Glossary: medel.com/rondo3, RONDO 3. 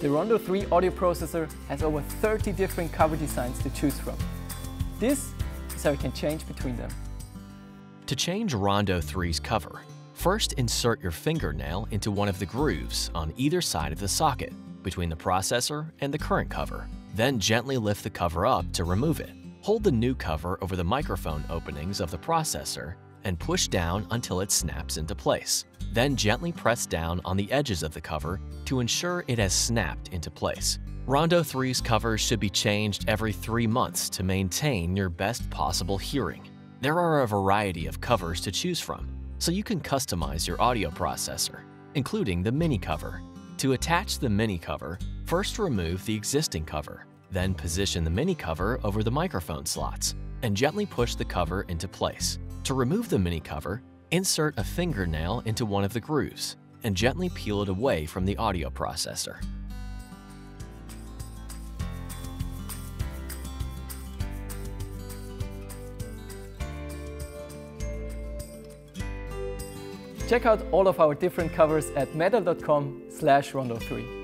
The Rondo 3 audio processor has over 30 different cover designs to choose from. This is how you can change between them. To change Rondo 3's cover, first insert your fingernail into one of the grooves on either side of the socket between the processor and the current cover. Then gently lift the cover up to remove it. Hold the new cover over the microphone openings of the processor and push down until it snaps into place. Then gently press down on the edges of the cover to ensure it has snapped into place. Rondo 3's covers should be changed every 3 months to maintain your best possible hearing. There are a variety of covers to choose from, so you can customize your audio processor, including the mini cover. To attach the mini cover, first remove the existing cover, then position the mini cover over the microphone slots, and gently push the cover into place. To remove the mini cover, insert a fingernail into one of the grooves and gently peel it away from the audio processor. Check out all of our different covers at medel.com/rondo3.